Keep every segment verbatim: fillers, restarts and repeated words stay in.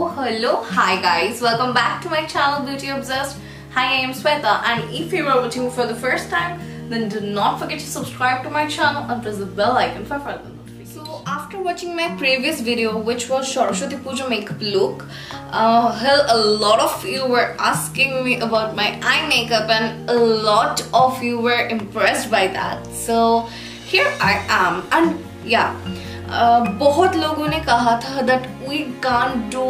Oh hello, hi guys, welcome back to my channel Beauty Obsessed. Hi, I am Sweta, and if you are watching for the first time, then do not forget to subscribe to my channel and press the bell icon for further notifications. So after watching my previous video, which was Saraswati Puja makeup look, uh, hell, a lot of you were asking me about my eye makeup and a lot of you were impressed by that. So here I am, and yeah, Uh, बहुत लोगों ने कहा था that we can't do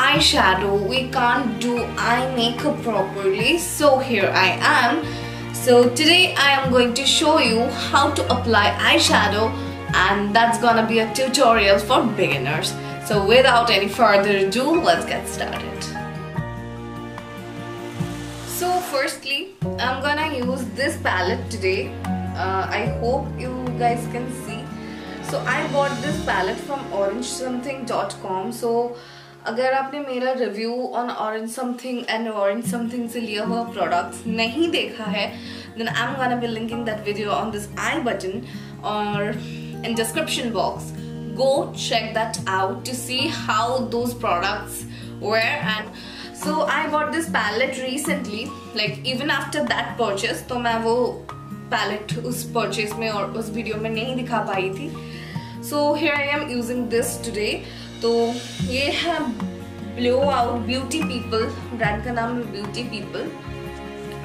eyeshadow, we can't do eye makeup properly. So here I am. So today I am going to show you how to apply eyeshadow, and that's gonna be a tutorial for beginners. So without any further ado, let's get started. So firstly, I'm gonna use this palette today. Uh, I hope you guys can see. So I bought this palette from orange something dot com. So अगर आपने मेरा review on orange something and orange something से लिया हुआ products नहीं देखा है, then I'm gonna be linking that video on this I button or in description box. Go check that out to see how those products were. And so I bought this palette recently. Like even after that purchase, तो मैं वो palette उस purchase में और उस video में नहीं दिखा पाई थी. So here I am using this today. तो ये है Blow Out Beauty People, brand का नाम Beauty People,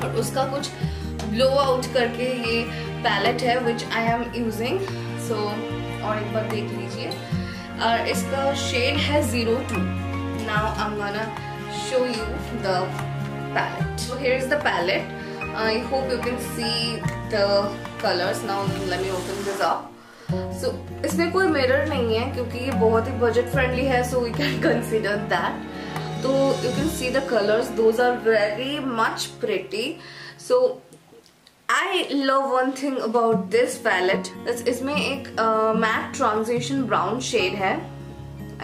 और उसका कुछ Blow Out करके ये palette है which I am using. So और एक बार देख लीजिए, और इसका shade है zero two. Now I'm gonna show you the palette. So here is the palette. I hope you can see the colors. Now let me open this up. So इसमें कोई mirror नहीं है क्योंकि ये बहुत ही budget friendly है, so we can consider that. तो you can see the colors. Those are very much pretty. So I love one thing about this palette. इसमें एक matte transition brown shade है.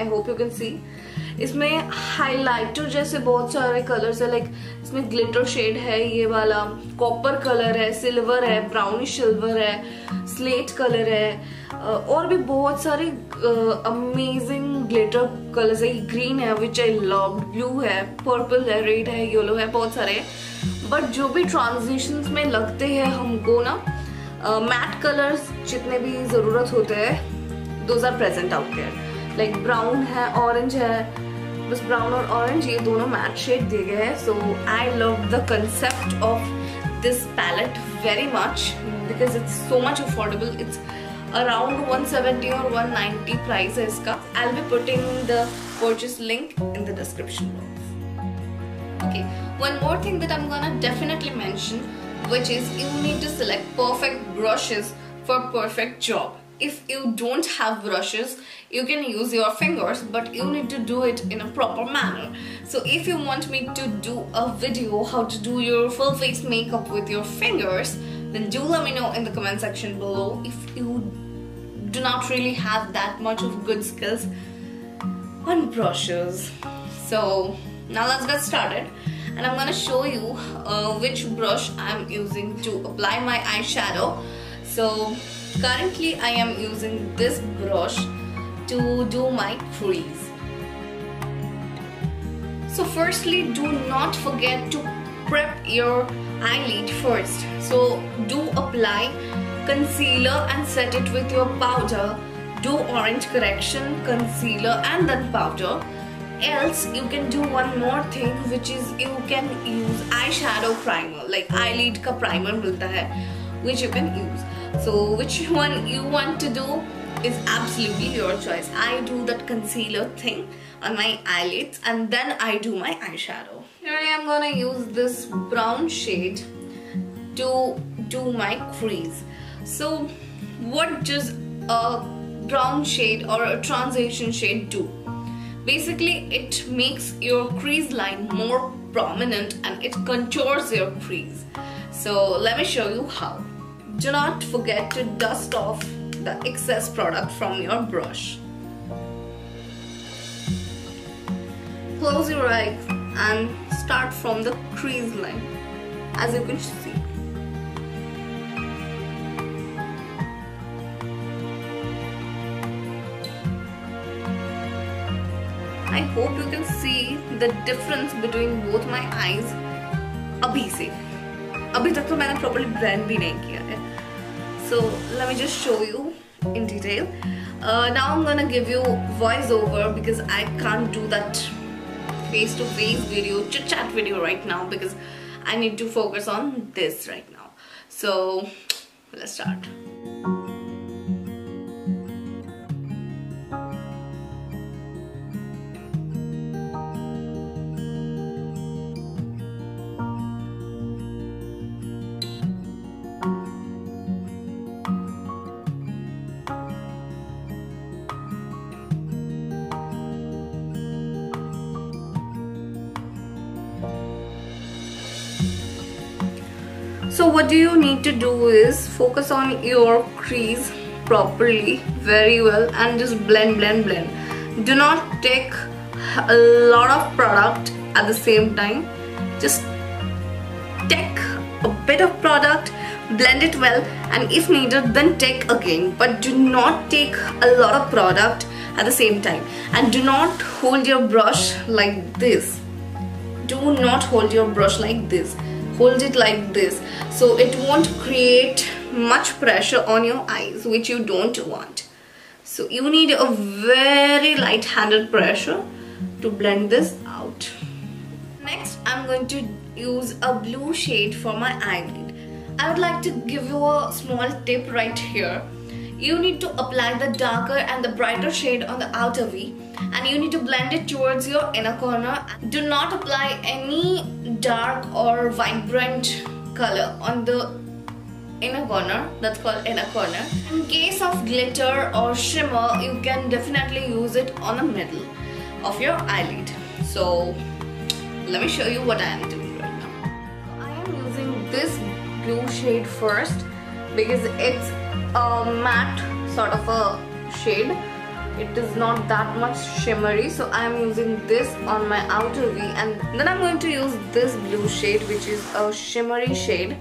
I hope you can see. इसमें highlighter जैसे बहुत सारे colors है, like इसमें glitter shade है, ये वाला copper color है, silver है, brownish silver है, slate color है, और भी बहुत सारे amazing glitter colors है, green है which I loved, blue है, purple है, red है, yellow है, बहुत सारे हैं. But जो भी transitions में लगते हैं हमको ना matte colors जितने भी ज़रूरत होते हैं, those are present out there. Like brown है, orange है, बस brown और orange ये दोनों matte shade दिए गए हैं. So I love the concept of this palette very much because it's so much affordable. It's around one seventy or one ninety price है इसका. I'll be putting the purchase link in the description box. Okay, one more thing that I'm gonna definitely mention, which is you need to select perfect brushes for perfect job. If you don't have brushes, you can use your fingers, but you need to do it in a proper manner. So if you want me to do a video how to do your full face makeup with your fingers, then do let me know in the comment section below if you do not really have that much of good skills on brushes. So now let's get started, and I'm gonna show you uh, which brush I'm using to apply my eyeshadow. So currently I am using this brush to do my crease. So firstly, do not forget to prep your eyelid first. So do apply concealer and set it with your powder. Do orange correction, concealer and then powder. Else you can do one more thing, which is you can use eyeshadow primer, like eyelid ka primer milta hai, which you can use. So which one you want to do is absolutely your choice. I do that concealer thing on my eyelids and then I do my eyeshadow. Here I am gonna use this brown shade to do my crease. So what does a brown shade or a transition shade do? Basically it makes your crease line more prominent and it contours your crease. So let me show you how. Do not forget to dust off the excess product from your brush. Close your eyes and start from the crease line, as you can see. I hope you can see the difference between both my eyes. अभी से अभी तक तो मैंने properly blend भी नहीं किया है. So let me just show you in detail. Uh, now I'm gonna give you voiceover because I can't do that face-to-face video, chit-chat video right now because I need to focus on this right now. So let's start. So what do you need to do is focus on your crease properly, very well, and just blend, blend, blend. Do not take a lot of product at the same time. Just take a bit of product, blend it well, and if needed, then take again. But do not take a lot of product at the same time. And do not hold your brush like this. Do not hold your brush like this. Hold it like this, so it won't create much pressure on your eyes, which you don't want. So you need a very light-handed pressure to blend this out. Next, I'm going to use a blue shade for my eyelid. I would like to give you a small tip right here. You need to apply the darker and the brighter shade on the outer V, and you need to blend it towards your inner corner. Do not apply any dark or vibrant color on the inner corner, that's called inner corner. In case of glitter or shimmer, you can definitely use it on the middle of your eyelid. So let me show you what I am doing right now. I am using this blue shade first because it's a matte sort of a shade. It is not that much shimmery, so I am using this on my outer V, and then I'm going to use this blue shade, which is a shimmery shade,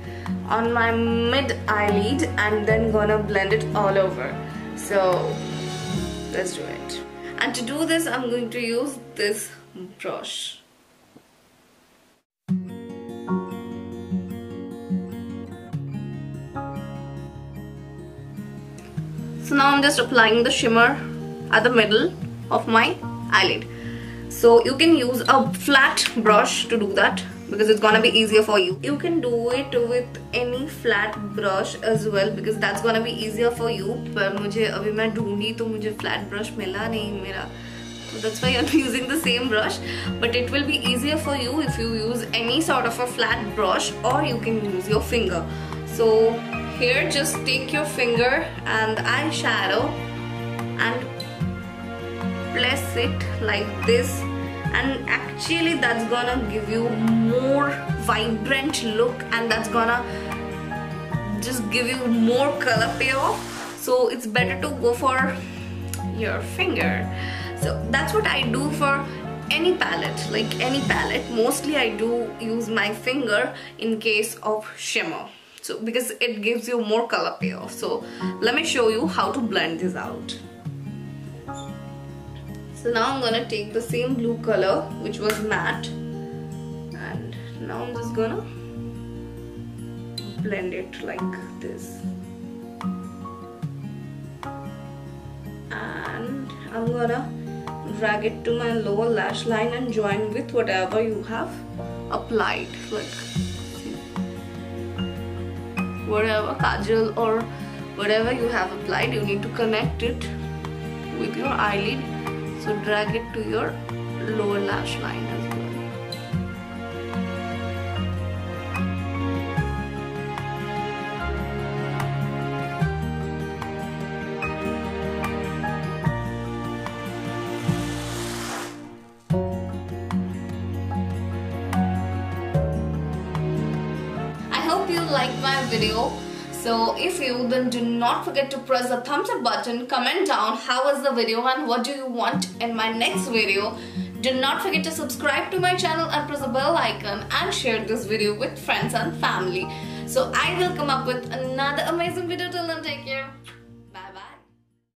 on my mid eyelid, and then gonna blend it all over. So let's do it. And to do this, I'm going to use this brush. So now I'm just applying the shimmer at the middle of my eyelid. So you can use a flat brush to do that because it's gonna be easier for you. You can do it with any flat brush as well because that's gonna be easier for you. But मुझे अभी मैं ढूंढी तो मुझे flat brush मिला नहीं मेरा. So that's why I'm using the same brush. But it will be easier for you if you use any sort of a flat brush, or you can use your finger. So here, just take your finger and eyeshadow and place it like this, and actually that's gonna give you more vibrant look, and that's gonna just give you more color payoff. So it's better to go for your finger. So that's what I do for any palette, like any palette. Mostly I do use my finger in case of shimmer, so because it gives you more color payoff. So let me show you how to blend this out. So now I'm gonna take the same blue color, which was matte, and now I'm just gonna blend it like this. And I'm gonna drag it to my lower lash line and join with whatever you have applied. Like whatever kajal or whatever you have applied, you need to connect it with your eyelid. So drag it to your lower lash line as well. I hope you liked my video. So if you, then do not forget to press the thumbs up button, comment down how was the video and what do you want in my next video. Do not forget to subscribe to my channel and press the bell icon, and share this video with friends and family. So I will come up with another amazing video. Till then, take care.